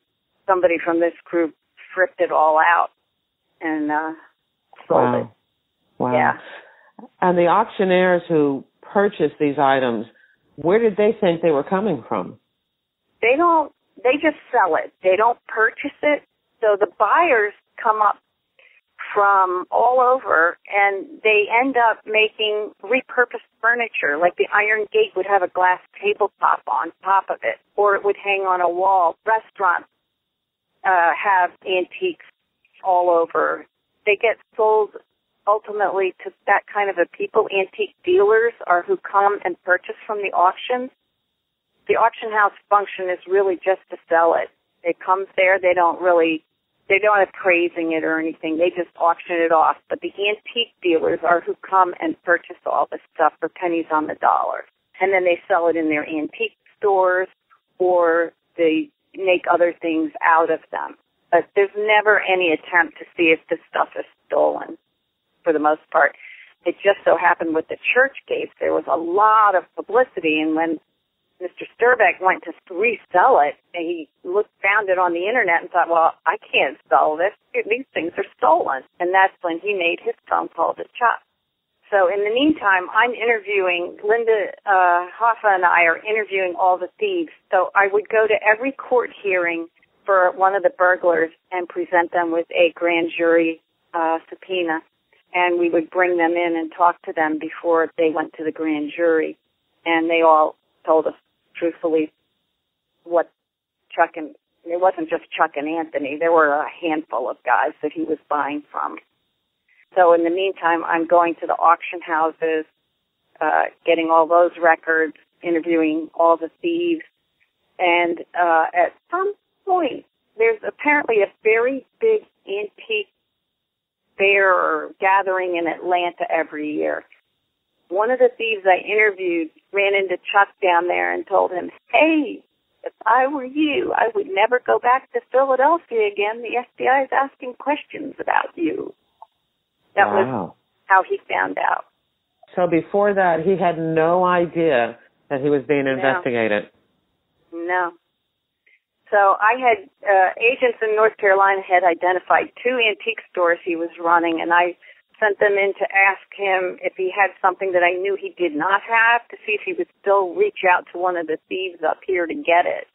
somebody from this group stripped it all out and uh, sold wow. it. Wow. Yeah. And the auctioneers who purchased these items, where did they think they were coming from? They don't, they just sell it. They don't purchase it. So the buyers come up from all over, and they end up making repurposed furniture. Like the iron gate would have a glass tabletop on top of it, or it would hang on a wall. Restaurants uh, have antiques all over. They get sold ultimately to that kind of a people. Antique dealers are who come and purchase from the auctions. The auction house function is really just to sell it. It comes there. They don't really, they don't have appraising it or anything. They just auction it off. But the antique dealers are who come and purchase all this stuff for pennies on the dollar. And then they sell it in their antique stores, or they make other things out of them. But there's never any attempt to see if this stuff is stolen, for the most part. It just so happened with the church gates, there was a lot of publicity, and when Mister Durbeck went to resell it, and he looked, found it on the internet and thought, well, I can't sell this. These things are stolen. And that's when he made his phone call to Chuck. So in the meantime, I'm interviewing, Linda uh, Hoffa and I are interviewing all the thieves. So I would go to every court hearing for one of the burglars and present them with a grand jury uh, subpoena. And we would bring them in and talk to them before they went to the grand jury. And they all told us truthfully what Chuck and, it wasn't just Chuck and Anthony, there were a handful of guys that he was buying from. So in the meantime, I'm going to the auction houses, uh, getting all those records, interviewing all the thieves, and uh, at some point, there's apparently a very big antique fair or gathering in Atlanta every year. One of the thieves I interviewed ran into Chuck down there and told him, hey, if I were you, I would never go back to Philadelphia again. The F B I is asking questions about you. That wow. was how he found out. So before that, he had no idea that he was being investigated. No. no. So I had uh, agents in North Carolina had identified two antique stores he was running, and I sent them in to ask him if he had something that I knew he did not have, to see if he would still reach out to one of the thieves up here to get it.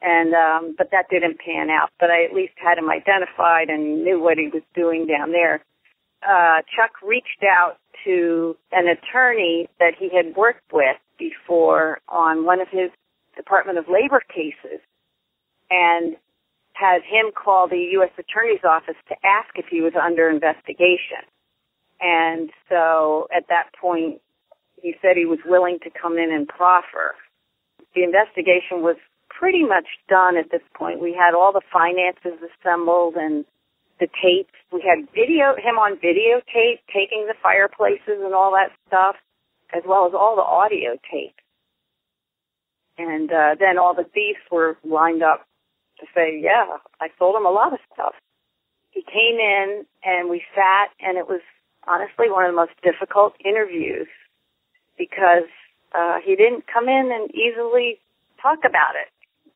And um, but that didn't pan out. But I at least had him identified and knew what he was doing down there. Uh, Chuck reached out to an attorney that he had worked with before on one of his Department of Labor cases and had him call the U S Attorney's Office to ask if he was under investigation. And so at that point, he said he was willing to come in and proffer. The investigation was pretty much done at this point. We had all the finances assembled and the tapes. We had video him on videotape taking the fireplaces and all that stuff, as well as all the audio tape. And uh, then all the thieves were lined up to say, yeah, I sold him a lot of stuff. He came in, and we sat, and it was honestly one of the most difficult interviews because uh, he didn't come in and easily talk about it.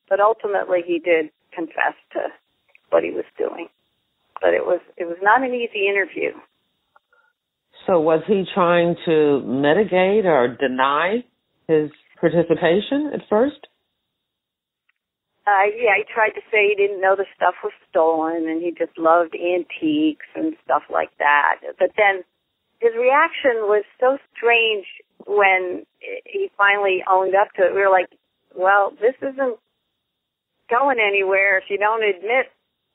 But ultimately, he did confess to what he was doing. But it was it was not an easy interview. So was he trying to mitigate or deny his participation at first? Uh, yeah, he tried to say he didn't know the stuff was stolen and he just loved antiques and stuff like that. But then his reaction was so strange when he finally owned up to it. We were like, well, this isn't going anywhere if you don't admit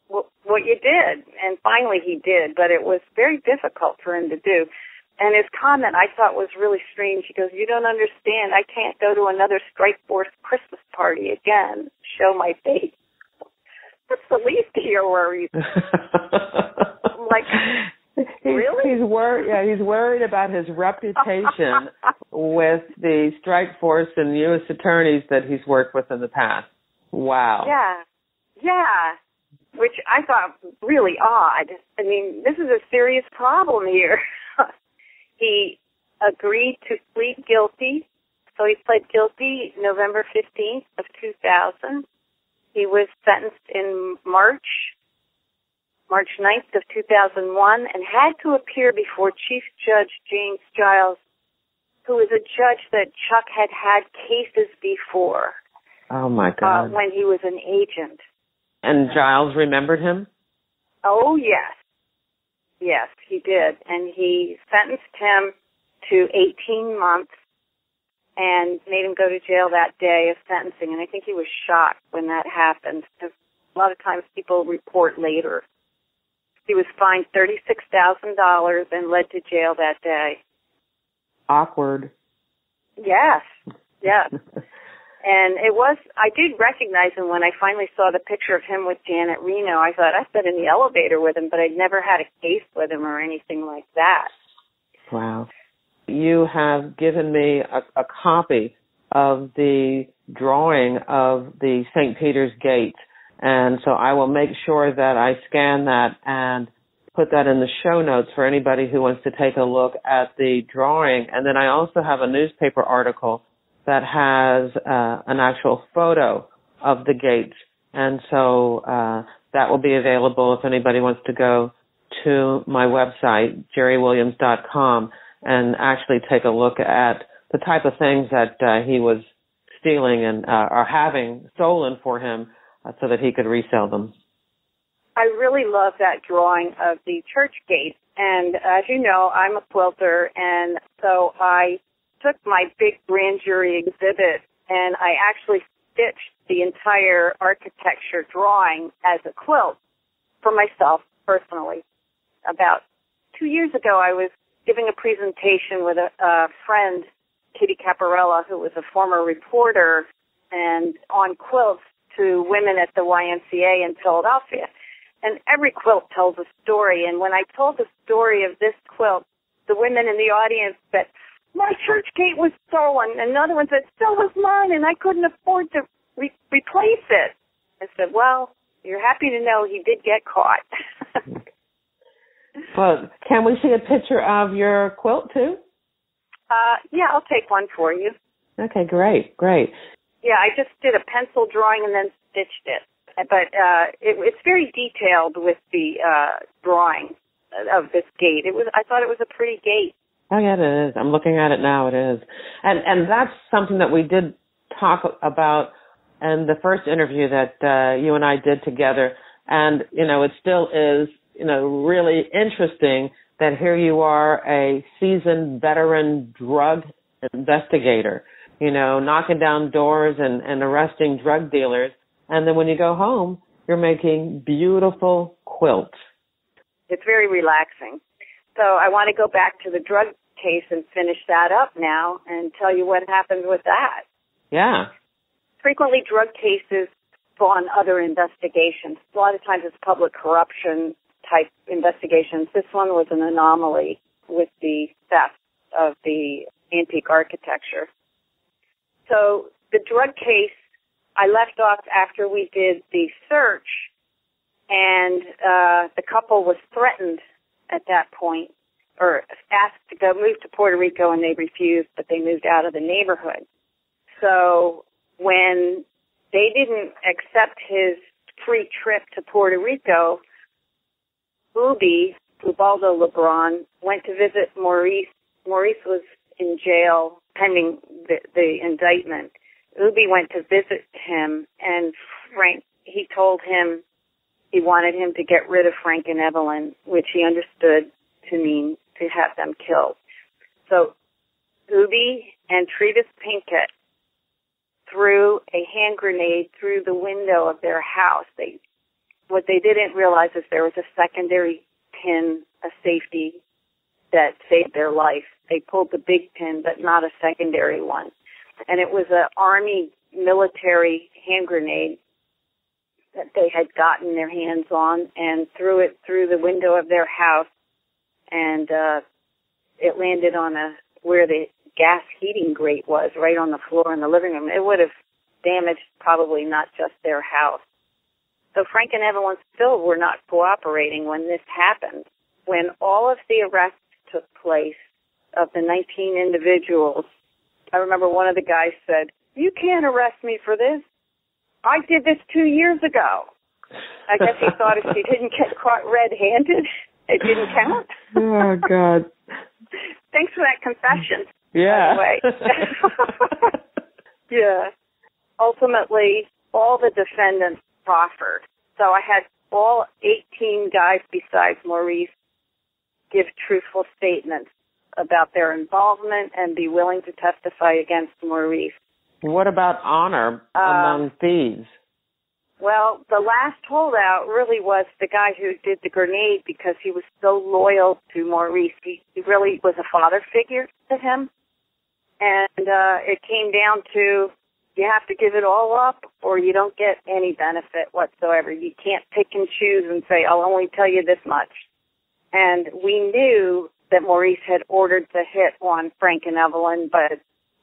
what you did. And finally he did, but it was very difficult for him to do. And his comment I thought was really strange. He goes, you don't understand. I can't go to another Strike Force Christmas party again. Show my face. That's the least of your worries. Like, really? He's, he's worried. Yeah, he's worried about his reputation with the Strike Force and U S attorneys that he's worked with in the past. Wow. Yeah. Yeah. Which I thought really odd. I mean, this is a serious problem here. He agreed to plead guilty, so he pled guilty November fifteenth of two thousand. He was sentenced in March, March ninth of two thousand one, and had to appear before Chief Judge James Giles, who was a judge that Chuck had had cases before. Oh, my God. Uh, when he was an agent. And Giles remembered him? Oh, yes. Yes, he did. And he sentenced him to eighteen months and made him go to jail that day of sentencing. And I think he was shocked when that happened, because a lot of times people report later. He was fined thirty-six thousand dollars and led to jail that day. Awkward. Yes, yes. And it was, I did recognize him when I finally saw the picture of him with Janet Reno. I thought, I've been in the elevator with him, but I'd never had a case with him or anything like that. Wow. You have given me a, a copy of the drawing of the Saint Peter's Gate. And so I will make sure that I scan that and put that in the show notes for anybody who wants to take a look at the drawing. And then I also have a newspaper article that has uh, an actual photo of the gates. And so uh, that will be available if anybody wants to go to my website, jerri williams dot com, and actually take a look at the type of things that uh, he was stealing and uh, or having stolen for him uh, so that he could resell them. I really love that drawing of the church gate. And as you know, I'm a quilter, and so I took my big grand jury exhibit and I actually stitched the entire architecture drawing as a quilt for myself personally. About two years ago, I was giving a presentation with a, a friend, Kitty Caparella, who was a former reporter, and on quilts to women at the Y M C A in Philadelphia. And every quilt tells a story. And when I told the story of this quilt, the women in the audience said, my church gate was stolen. Another one said, so was mine, and I couldn't afford to re- replace it. I said, well, you're happy to know he did get caught. Well, can we see a picture of your quilt, too? Uh, yeah, I'll take one for you. Okay, great, great. Yeah, I just did a pencil drawing and then stitched it. But uh, it, it's very detailed with the uh, drawing of this gate. It was I thought it was a pretty gate. Oh, yeah, it is. I'm looking at it now. It is. And and that's something that we did talk about and the first interview that uh, you and I did together. And, you know, it still is, you know, really interesting that here you are, a seasoned veteran drug investigator, you know, knocking down doors and, and arresting drug dealers. And then when you go home, you're making beautiful quilts. It's very relaxing. So I want to go back to the drug case and finish that up now and tell you what happened with that. Yeah. Frequently, drug cases spawn other investigations. A lot of times it's public corruption type investigations. This one was an anomaly with the theft of the antique architecture. So the drug case, I left off after we did the search, and uh, the couple was threatened at that point, or asked to go move to Puerto Rico, and they refused, but they moved out of the neighborhood. So when they didn't accept his free trip to Puerto Rico, Ubi, Ubaldo LeBron, went to visit Maurice. Maurice was in jail pending the, the indictment. Ubi went to visit him, and Frank, he told him he wanted him to get rid of Frank and Evelyn, which he understood to mean to have them killed. So Ubi and Trevis Pinkett threw a hand grenade through the window of their house. They, what they didn't realize is there was a secondary pin, a safety that saved their life. They pulled the big pin, but not a secondary one. And it was an Army military hand grenade that they had gotten their hands on and threw it through the window of their house. And uh, it landed on a where the gas heating grate was, right on the floor in the living room. It would have damaged probably not just their house. So Frank and Evelyn still were not cooperating when this happened. When all of the arrests took place of the nineteen individuals, I remember one of the guys said, "You can't arrest me for this. I did this two years ago." I guess he thought if she didn't get caught red-handed, it didn't count. Oh, God. Thanks for that confession. Yeah. Anyway. Yeah. Ultimately, all the defendants proffered. So I had all eighteen guys besides Maurice give truthful statements about their involvement and be willing to testify against Maurice. What about honor uh, among thieves? Well, the last holdout really was the guy who did the grenade because he was so loyal to Maurice. He, he really was a father figure to him. And uh, it came down to you have to give it all up or you don't get any benefit whatsoever. You can't pick and choose and say, I'll only tell you this much. And we knew that Maurice had ordered the hit on Frank and Evelyn, but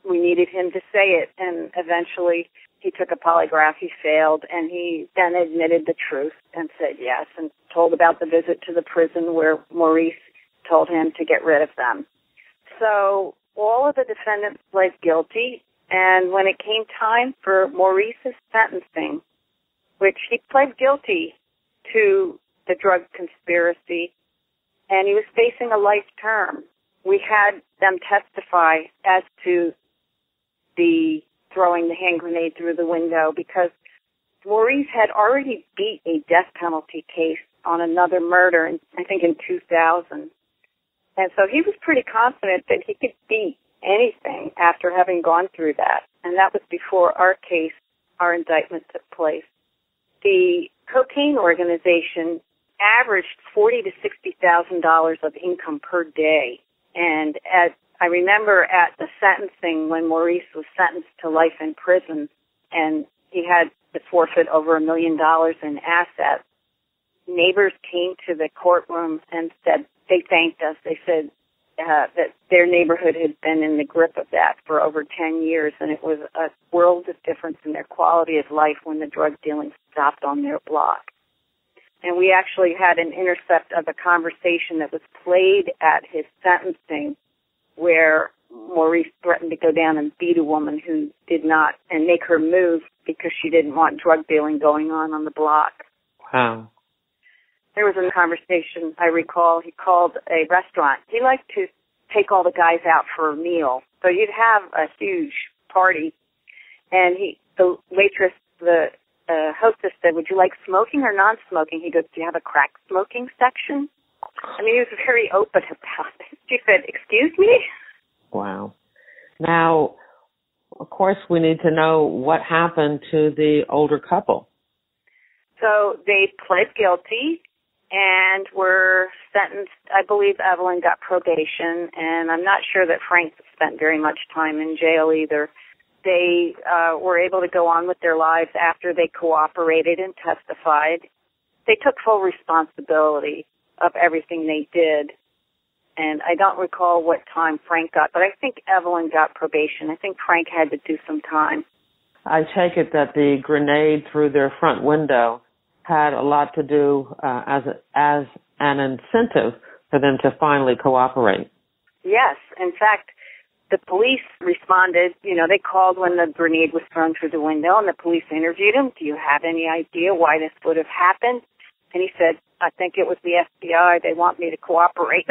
we needed him to say it. And eventually he took a polygraph, he failed, and he then admitted the truth and said yes and told about the visit to the prison where Maurice told him to get rid of them. So all of the defendants pled guilty, and when it came time for Maurice's sentencing, which he pled guilty to the drug conspiracy, and he was facing a life term. We had them testify as to the throwing the hand grenade through the window because Maurice had already beat a death penalty case on another murder, in, I think in two thousand. And so he was pretty confident that he could beat anything after having gone through that. And that was before our case, our indictment took place. The cocaine organization averaged forty to sixty thousand dollars of income per day, and as I remember at the sentencing when Maurice was sentenced to life in prison, and he had to forfeit over a million dollars in assets. Neighbors came to the courtroom and said they thanked us. They said uh, that their neighborhood had been in the grip of that for over ten years, and it was a world of difference in their quality of life when the drug dealing stopped on their block. And we actually had an intercept of a conversation that was played at his sentencing where Maurice threatened to go down and beat a woman who did not and make her move because she didn't want drug dealing going on on the block. Wow. There was a conversation, I recall, he called a restaurant. He liked to take all the guys out for a meal. So you'd have a huge party. And he, the waitress the uh, hostess said, "Would you like smoking or non-smoking?" He goes, "Do you have a crack smoking section?" I mean, he was very open about it. She said, "Excuse me?" Wow. Now, of course, we need to know what happened to the older couple. So they pled guilty and were sentenced. I believe Evelyn got probation, and I'm not sure that Frank spent very much time in jail either. They uh, were able to go on with their lives after they cooperated and testified. They took full responsibility of everything they did. And I don't recall what time Frank got, but I think Evelyn got probation. I think Frank had to do some time. I take it that the grenade through their front window had a lot to do uh, as a, as an incentive for them to finally cooperate. Yes. In fact, the police responded. You know, they called when the grenade was thrown through the window, and the police interviewed him. "Do you have any idea why this would have happened?" And he said, "I think it was the F B I. They want me to cooperate."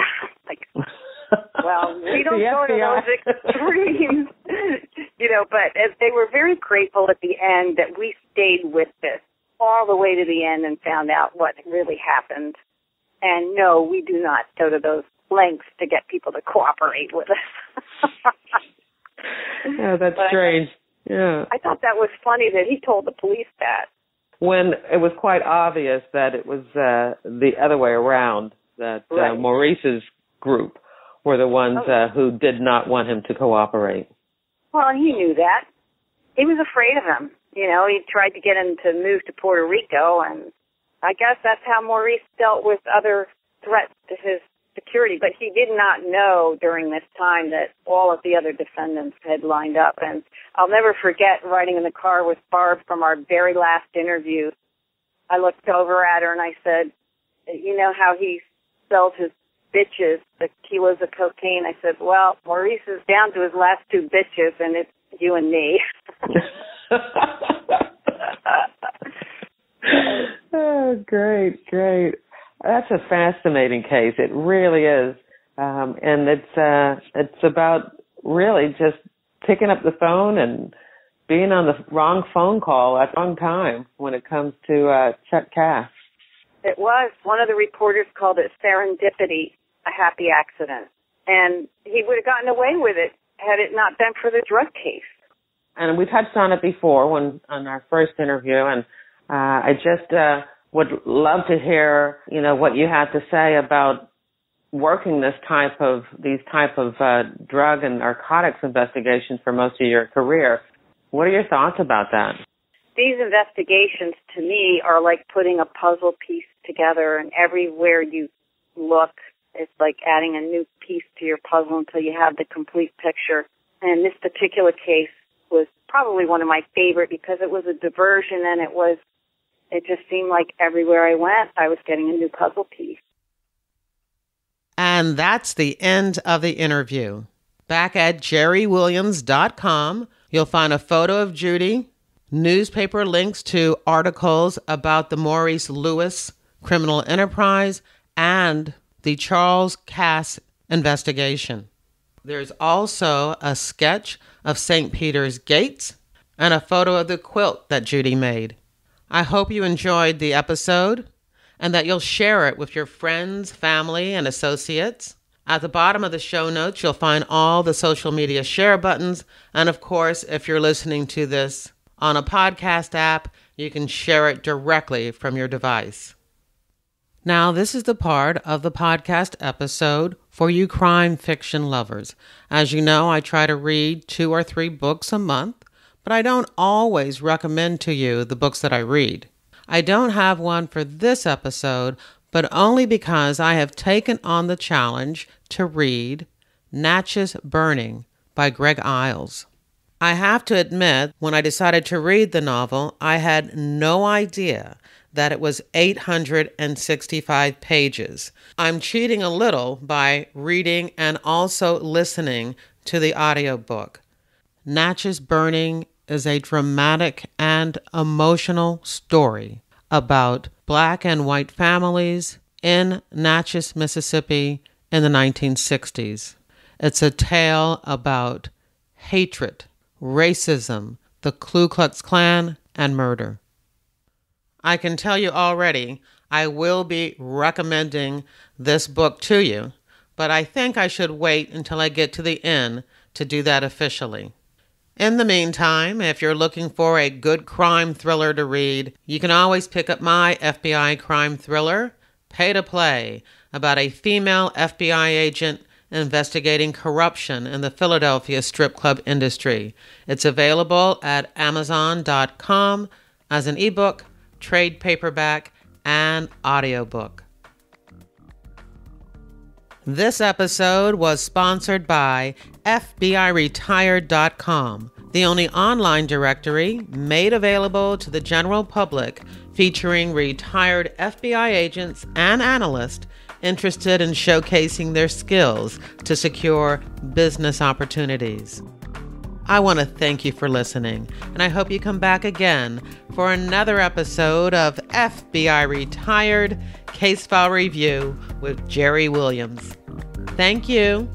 Like, well, we don't go to those extremes. You know, but as they were very grateful at the end that we stayed with this all the way to the end and found out what really happened. And no, we do not go to those lengths to get people to cooperate with us. Yeah, that's but strange. I thought, yeah. I thought that was funny that he told the police that. When it was quite obvious that it was uh, the other way around, that right. uh, Maurice's group were the ones oh. uh, who did not want him to cooperate. Well, and he knew that. He was afraid of him. You know, he tried to get him to move to Puerto Rico, and I guess that's how Maurice dealt with other threats to his security. But he did not know during this time that all of the other defendants had lined up. And I'll never forget riding in the car with Barb from our very last interview. I looked over at her and I said, "You know how he sells his bitches, the kilos of cocaine?" I said, "Well, Maurice is down to his last two bitches, and it's you and me." Oh, great, great. That's a fascinating case. It really is. Um, and it's uh, it's about really just picking up the phone and being on the wrong phone call at the wrong time when it comes to uh, Chuck Kass. It was. One of the reporters called it serendipity, a happy accident. And he would have gotten away with it had it not been for the drug case. And we touched on it before when on our first interview, and uh, I just uh, would love to hear, you know, what you had to say about working this type of these type of uh, drug and narcotics investigations for most of your career. What are your thoughts about that? These investigations, to me, are like putting a puzzle piece together, and everywhere you look, it's like adding a new piece to your puzzle until you have the complete picture. And this particular case was probably one of my favorite because it was a diversion, and it was, it just seemed like everywhere I went, I was getting a new puzzle piece. And that's the end of the interview. Back at jerri williams dot com, you'll find a photo of Judy, newspaper links to articles about the Maurice Lewis criminal enterprise, and the Charles Kass investigation. There's also a sketch of Saint Peter's Gates and a photo of the quilt that Judy made. I hope you enjoyed the episode and that you'll share it with your friends, family, and associates. At the bottom of the show notes, you'll find all the social media share buttons. And of course, if you're listening to this on a podcast app, you can share it directly from your device. Now, this is the part of the podcast episode for you crime fiction lovers. As you know, I try to read two or three books a month, but I don't always recommend to you the books that I read. I don't have one for this episode, but only because I have taken on the challenge to read Natchez Burning by Greg Iles. I have to admit, when I decided to read the novel, I had no idea that it was eight hundred sixty-five pages. I'm cheating a little by reading and also listening to the audiobook. Natchez Burning is a dramatic and emotional story about black and white families in Natchez, Mississippi in the nineteen sixties. It's a tale about hatred, racism, the Ku Klux Klan, and murder. I can tell you already, I will be recommending this book to you, but I think I should wait until I get to the end to do that officially. In the meantime, if you're looking for a good crime thriller to read, you can always pick up my F B I crime thriller, Pay to Play, about a female F B I agent investigating corruption in the Philadelphia strip club industry. It's available at amazon dot com as an ebook, trade paperback, and audiobook. This episode was sponsored by F B I retired dot com, the only online directory made available to the general public featuring retired F B I agents and analysts interested in showcasing their skills to secure business opportunities. I want to thank you for listening, and I hope you come back again for another episode of F B I Retired Case File Review with Jerri Williams. Thank you.